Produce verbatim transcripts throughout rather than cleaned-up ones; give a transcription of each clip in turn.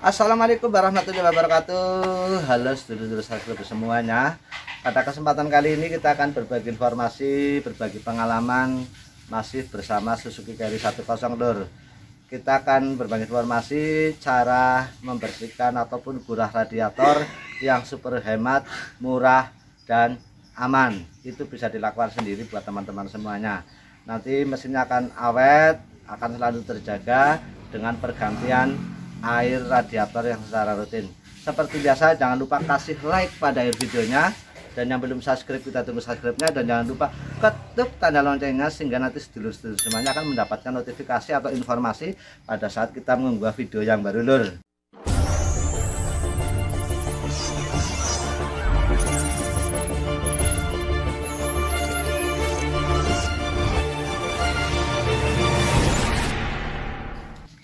Assalamualaikum warahmatullahi wabarakatuh. Halo sedulur-sedulur subscriber semuanya. Pada kesempatan kali ini kita akan berbagi informasi, berbagi pengalaman masih bersama Suzuki Carry satu nol Lur. Kita akan berbagi informasi cara membersihkan ataupun gurah radiator yang super hemat, murah dan aman. Itu bisa dilakukan sendiri buat teman-teman semuanya. Nanti mesinnya akan awet, akan selalu terjaga dengan pergantian air radiator yang secara rutin. Seperti biasa, jangan lupa kasih like pada air videonya, dan yang belum subscribe kita tunggu subscribe-nya, dan jangan lupa ketuk tanda loncengnya sehingga nanti sedulur-sedulur semuanya akan mendapatkan notifikasi atau informasi pada saat kita mengunggah video yang baru Lur.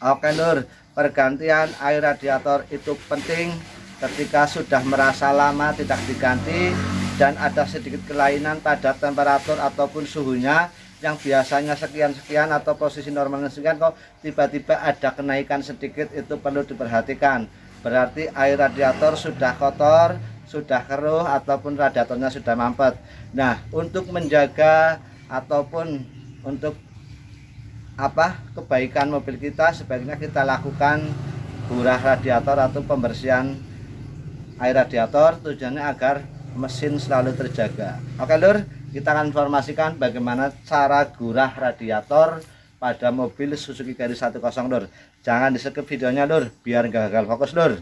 Oke Lur, pergantian air radiator itu penting. Ketika sudah merasa lama tidak diganti dan ada sedikit kelainan pada temperatur ataupun suhunya yang biasanya sekian-sekian atau posisi normalnya sekian, kok tiba-tiba ada kenaikan sedikit, itu perlu diperhatikan. Berarti air radiator sudah kotor, sudah keruh, ataupun radiatornya sudah mampet. Nah, untuk menjaga ataupun untuk apa kebaikan mobil kita, sebaiknya kita lakukan gurah radiator atau pembersihan air radiator, tujuannya agar mesin selalu terjaga. Oke Lur, kita akan informasikan bagaimana cara gurah radiator pada mobil Suzuki Carry satu nol Lur. Jangan di skip videonya Lur, biar nggak gagal fokus Lur.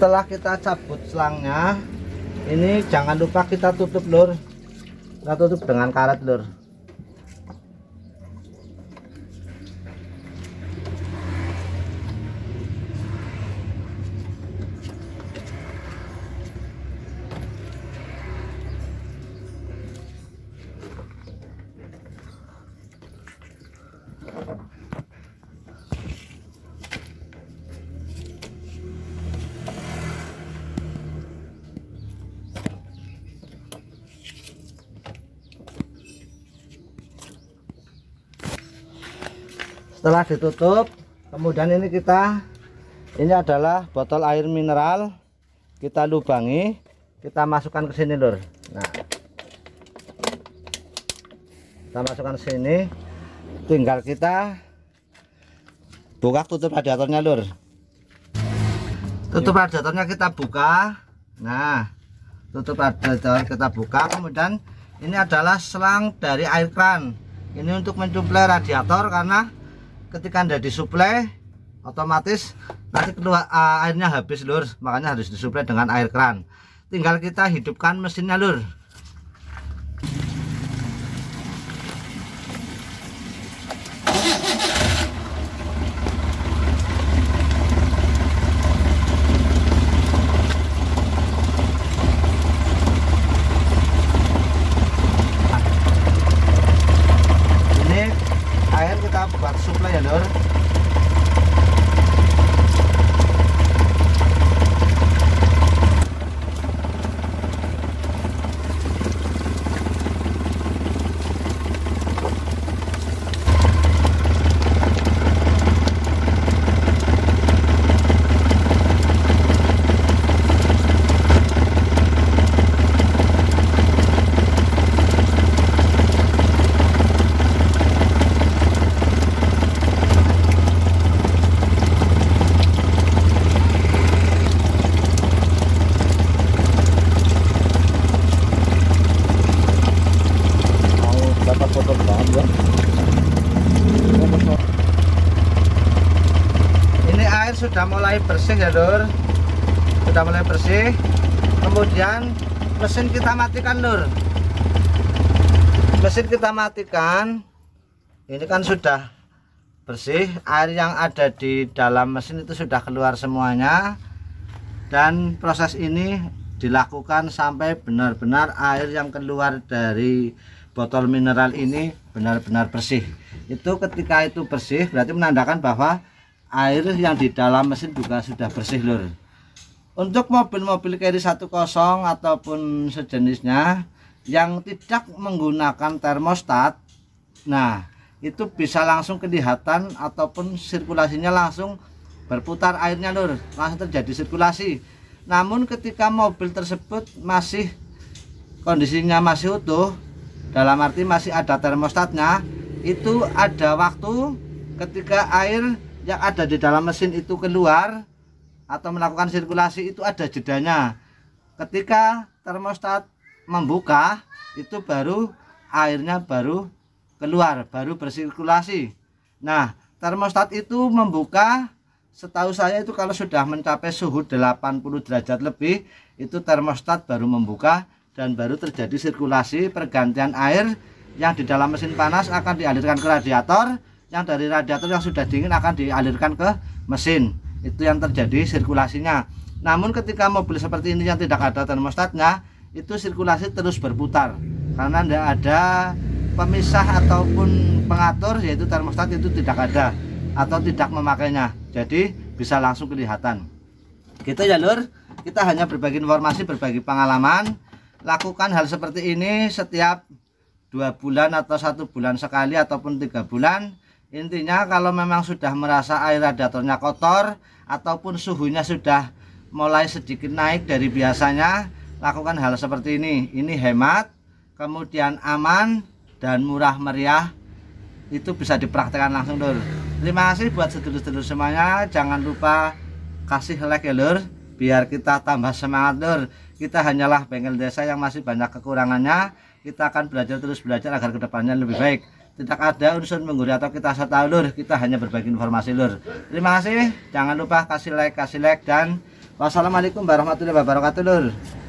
Setelah kita cabut selangnya, ini jangan lupa kita tutup Lur. Kita tutup dengan karet Lur. Setelah ditutup, kemudian ini kita, ini adalah botol air mineral, kita lubangi, kita masukkan ke sini Lur. Nah, kita masukkan ke sini, tinggal kita buka tutup radiatornya Lur. Tutup radiatornya kita buka. Nah, tutup radiator kita buka. Kemudian ini adalah selang dari air kran. Ini untuk mencuplai radiator, karena ketika Anda disuplai, otomatis nanti keluar uh, airnya habis Lur, makanya harus disuplai dengan air keran. Tinggal kita hidupkan mesinnya Lur. Sudah mulai bersih ya Lur, sudah mulai bersih. Kemudian mesin kita matikan Lur, mesin kita matikan. ini kan sudah bersih, air yang ada di dalam mesin itu sudah keluar semuanya, dan proses ini dilakukan sampai benar-benar air yang keluar dari botol mineral ini benar-benar bersih. Itu ketika itu bersih berarti menandakan bahwa air yang di dalam mesin juga sudah bersih lur. Untuk mobil-mobil carry sepuluh ataupun sejenisnya yang tidak menggunakan termostat, nah itu bisa langsung kelihatan ataupun sirkulasinya langsung berputar airnya lur, langsung terjadi sirkulasi. Namun ketika mobil tersebut masih kondisinya masih utuh, dalam arti masih ada termostatnya, itu ada waktu ketika air yang ada di dalam mesin itu keluar atau melakukan sirkulasi itu ada jedanya. Ketika termostat membuka itu baru airnya baru keluar, baru bersirkulasi. Nah, termostat itu membuka, setahu saya itu kalau sudah mencapai suhu delapan puluh derajat lebih, itu termostat baru membuka dan baru terjadi sirkulasi pergantian air yang di dalam mesin panas akan dialirkan ke radiator, yang dari radiator yang sudah dingin akan dialirkan ke mesin. Itu yang terjadi sirkulasinya. Namun ketika mobil seperti ini yang tidak ada termostatnya, itu sirkulasi terus berputar karena tidak ada pemisah ataupun pengatur, yaitu termostat itu tidak ada atau tidak memakainya, jadi bisa langsung kelihatan gitu ya lur. Kita hanya berbagi informasi, berbagi pengalaman. Lakukan hal seperti ini setiap dua bulan atau satu bulan sekali ataupun tiga bulan. Intinya kalau memang sudah merasa air radiatornya kotor ataupun suhunya sudah mulai sedikit naik dari biasanya, lakukan hal seperti ini. Ini hemat, kemudian aman dan murah meriah. Itu bisa dipraktekkan langsung lur. Terima kasih buat sedulur-sedulur semuanya. Jangan lupa kasih like ya lur, biar kita tambah semangat lur. Kita hanyalah bengkel desa yang masih banyak kekurangannya. Kita akan belajar terus belajar agar kedepannya lebih baik. Tidak ada unsur menggurui atau kita serta lur. Kita hanya berbagi informasi lur. Terima kasih. Jangan lupa kasih like, kasih like, dan wassalamualaikum warahmatullahi wabarakatuh lur.